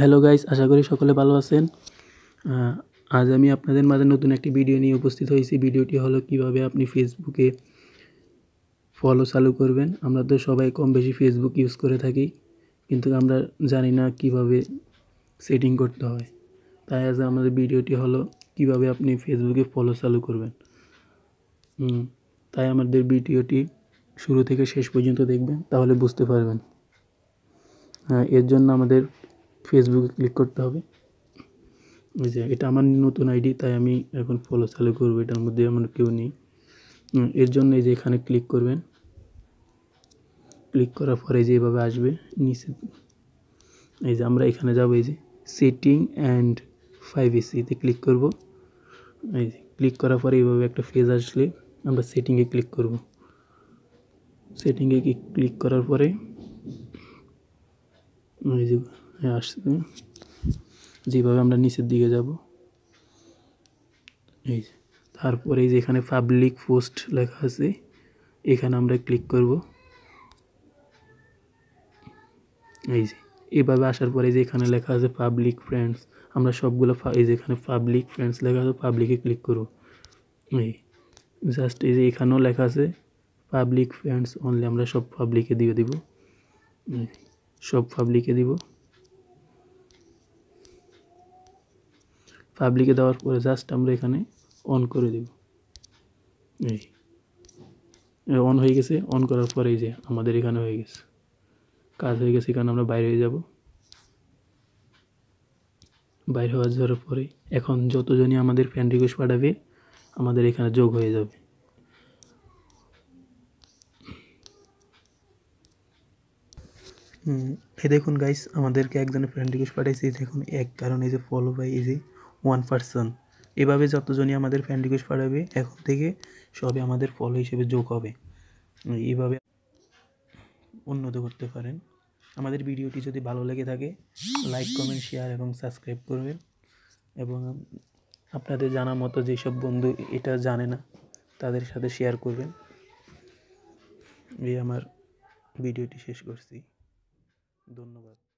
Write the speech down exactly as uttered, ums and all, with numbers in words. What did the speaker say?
Hello guys, आशा करी सकले भालो आछेन। आज आमी आपनादेर माझे नतून एकटी भिडियो निये उपस्थित हयेछि। भिडियोटी हलो किभाबे आपनि फेसबुके फलो चालू करबेन। आमरा तो सबाई कम बेशी फेसबुक यूज करे थाकि, किन्तु आमरा जानि ना किभाबे सेटिंग करते हय। ताई आज आमादेर भिडियोटी हलो किभाबे आपनि फेसबुके फलो चालू करबेन। ताई आमादेर भिडियोटी शुरू थेके शेष पर्यन्त देखबेन, ताहले बुझते पारबेन। एर जन्य आमादेर फेसबुके क्लिक करते हबे। ये एटा आमार नतून आईडी, ताई आमी एखन फलो चालू करब। एटार मध्य आमार केउ नेই। एर जन्य এই যে এখানে ক্লিক করবেন। ক্লিক করার পরে এই যে এভাবে আসবে নিচে। এই যে আমরা এখানে যাব, এই যে সেটিং অ্যান্ড প্রাইভেসি তে ক্লিক করব। এই যে ক্লিক করার পরে এইভাবে একটা পেজ আসলে আমরা সেটিং এ ক্লিক করব। সেটিং এ ক্লিক করার পরে এই যে আসবে, যেভাবে আমরা নিচের দিকে যাব। এই যে তারপরে এই যে এখানে পাবলিক পোস্ট লেখা আছে, এখানে আমরা ক্লিক করব। এই যে এইভাবে আসার পরে যে এখানে লেখা আছে পাবলিক ফ্রেন্ডস, আমরা সবগুলো এই যে এখানে পাবলিক ফ্রেন্ডস লেখা আছে, পাবলিকে ক্লিক করব। এই জাস্ট এই যে এখানেও লেখা আছে পাবলিক ফ্রেন্ডস অনলি, আমরা সব পাবলিকে দিয়ে দিব। সব পাবলিকে দিব। পাবলিকে দেওয়ার পরে জাস্ট আমরা এখানে অন করে দেব। এই অন হয়ে গেছে। অন করার পরে এই যে আমাদের এখানে হয়ে গেছে, কাজ হয়ে গেছে। এখানে আমরা বাইরে হয়ে যাব। বাইরে হওয়া যাওয়ার পরে এখন যতজনই আমাদের ফ্রেন্ড রিকোয়েস্ট পাঠাবে আমাদের এখানে যোগ হয়ে যাবে। এই দেখুন গাইস, আমাদেরকে একজনের ফ্রেন্ড রিকোয়েস্ট পাঠাইছে। দেখুন এক কারণ এই যে ফলো বাই এই যে ওয়ান পার্সন, এভাবে যতজনই আমাদের ফ্রেন্ড রিকোয়েস্ট পাঠাবে এখন থেকে সবই আমাদের ফলো হিসেবে যোগ হবে। এইভাবে উন্নত করতে পারেন। আমাদের ভিডিওটি যদি ভালো লেগে থাকে লাইক, কমেন্ট, শেয়ার এবং সাবস্ক্রাইব করবেন। এবং আপনাদের জানা মতো যেসব বন্ধু এটা জানে না তাদের সাথে শেয়ার করবেন। এই আমার ভিডিওটি শেষ করছি। ধন্যবাদ।